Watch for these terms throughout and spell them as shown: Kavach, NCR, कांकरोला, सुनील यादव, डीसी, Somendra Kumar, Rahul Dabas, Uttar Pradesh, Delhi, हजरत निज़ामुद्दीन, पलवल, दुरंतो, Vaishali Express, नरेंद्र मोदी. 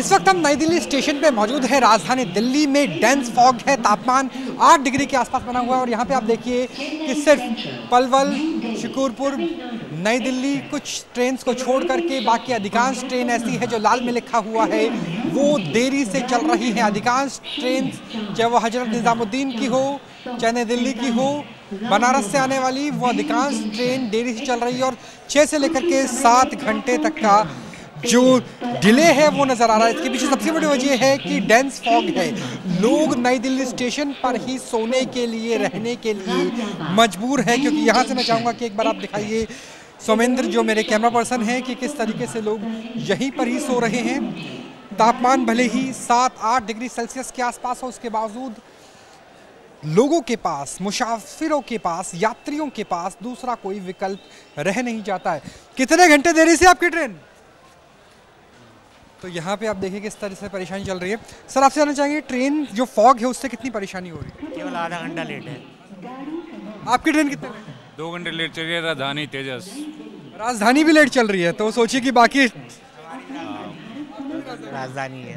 इस वक्त हम नई दिल्ली स्टेशन पे मौजूद है। राजधानी दिल्ली में डेंस फॉग है, तापमान 8 डिग्री के आसपास बना हुआ है और यहाँ पे आप देखिए कि सिर्फ पलवल, शिकूरपुर, नई दिल्ली कुछ ट्रेन को छोड़ करके बाकी अधिकांश ट्रेन ऐसी है जो लाल में लिखा हुआ है वो देरी से चल रही है। अधिकांश ट्रेन चाहे वो हजरत निज़ामुद्दीन की हो, चेन्नई दिल्ली की हो, बनारस से आने वाली, वो अधिकांश ट्रेन देरी से चल रही है और 6 से लेकर के 7 घंटे तक का जो डिले है वो नज़र आ रहा है। इसके पीछे सबसे बड़ी वजह है कि डेंस फॉग है। लोग नई दिल्ली स्टेशन पर ही सोने के लिए, रहने के लिए मजबूर है, क्योंकि यहाँ से मैं चाहूँगा कि एक बार आप दिखाइए सोमेंद्र जो मेरे कैमरा पर्सन हैं कि किस तरीके से लोग यहीं पर ही सो रहे हैं। तापमान भले ही 7-8 डिग्री सेल्सियस के आसपास हो, उसके बावजूद लोगों के पास, मुसाफिरों के पास, यात्रियों के पास दूसरा कोई विकल्प रह नहीं जाता है। कितने घंटे देरी से आपकी ट्रेन, तो यहाँ पे आप देखिए किस तरह से परेशानी चल रही है। सर आपसे जानना चाहेंगे ट्रेन जो फॉग है उससे कितनी परेशानी हो रही है? केवल आधा घंटा लेट है। आपकी ट्रेन कितने 2 घंटे लेट चल रही है? राजधानी तेजस, राजधानी भी लेट चल रही है, तो सोचिए कि बाकी राजधानी है,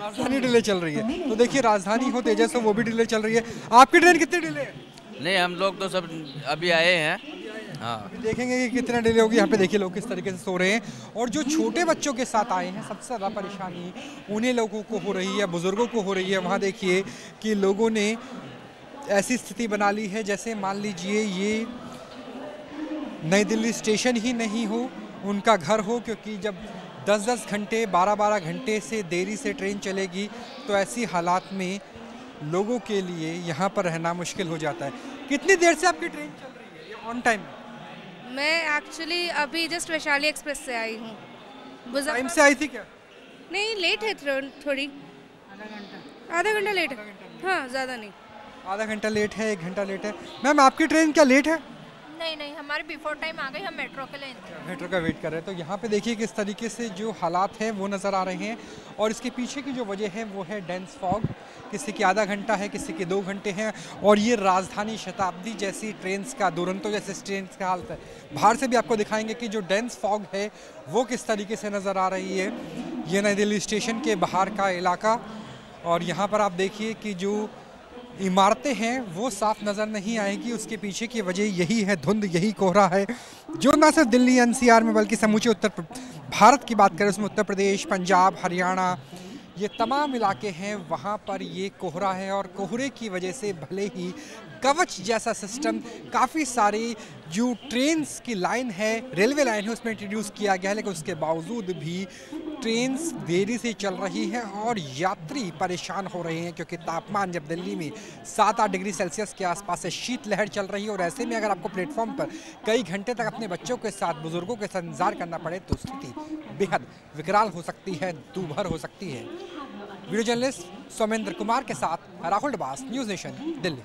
राजधानी डिले चल रही है। तो देखिए राजधानी हो, तेजस हो, वो भी डिले चल रही है। आपकी ट्रेन कितनी डिले है? नहीं हम लोग तो सब अभी आए हैं, हाँ देखेंगे कि कितना डिले होगी। यहाँ पे देखिए लोग किस तरीके से सो रहे हैं और जो छोटे बच्चों के साथ आए हैं सबसे ज़्यादा परेशानी उन्हें लोगों को हो रही है, बुज़ुर्गों को हो रही है। वहाँ देखिए कि लोगों ने ऐसी स्थिति बना ली है जैसे मान लीजिए ये नई दिल्ली स्टेशन ही नहीं हो, उनका घर हो, क्योंकि जब 10-10 घंटे 12-12 घंटे से देरी से ट्रेन चलेगी तो ऐसी हालात में लोगों के लिए यहाँ पर रहना मुश्किल हो जाता है। कितनी देर से आपकी ट्रेन चल रही है ऑन टाइम? मैं एक्चुअली अभी जस्ट वैशाली एक्सप्रेस से आई हूँ। टाइम से आई थी क्या? नहीं लेट है, थोड़ी आधा घंटा लेट है, हाँ ज़्यादा नहीं, आधा घंटा लेट है, 1 घंटा लेट है। मैम आपकी ट्रेन क्या लेट है? नहीं नहीं हमारे बिफोर टाइम आ गई, हम मेट्रो के लिए, मेट्रो का वेट कर रहे हैं। तो यहाँ पे देखिए किस तरीके से जो हालात हैं वो नज़र आ रहे हैं और इसके पीछे की जो वजह है वो है डेंस फॉग। किसी की आधा घंटा है, किसी के 2 घंटे हैं और ये राजधानी शताब्दी जैसी ट्रेन का, दुरंतो जैसे ट्रेन का हालत है। बाहर से भी आपको दिखाएंगे कि जो डेंस फॉग है वो किस तरीके से नज़र आ रही है। ये नई दिल्ली स्टेशन के बाहर का इलाका और यहाँ पर आप देखिए कि जो इमारतें हैं वो साफ नज़र नहीं आएंगी, उसके पीछे की वजह यही है, धुंध, यही कोहरा है जो ना सिर्फ दिल्ली एनसीआर में बल्कि समूचे उत्तर भारत की बात करें उसमें उत्तर प्रदेश, पंजाब, हरियाणा, ये तमाम इलाके हैं वहाँ पर ये कोहरा है। और कोहरे की वजह से भले ही कवच जैसा सिस्टम काफ़ी सारी जो ट्रेन्स की लाइन है, रेलवे लाइन है, उसमें इंट्रोड्यूस किया गया है, लेकिन उसके बावजूद भी ट्रेन्स देरी से चल रही है और यात्री परेशान हो रहे हैं, क्योंकि तापमान जब दिल्ली में 7-8 डिग्री सेल्सियस के आसपास है, शीतलहर चल रही है और ऐसे में अगर आपको प्लेटफॉर्म पर कई घंटे तक अपने बच्चों के साथ, बुजुर्गों के साथ इंतजार करना पड़े तो स्थिति बेहद विकराल हो सकती है, दूभर हो सकती है। वीडियो जर्नलिस्ट सोमेंद्र कुमार के साथ राहुल डबास, न्यूज़ नेशन, दिल्ली।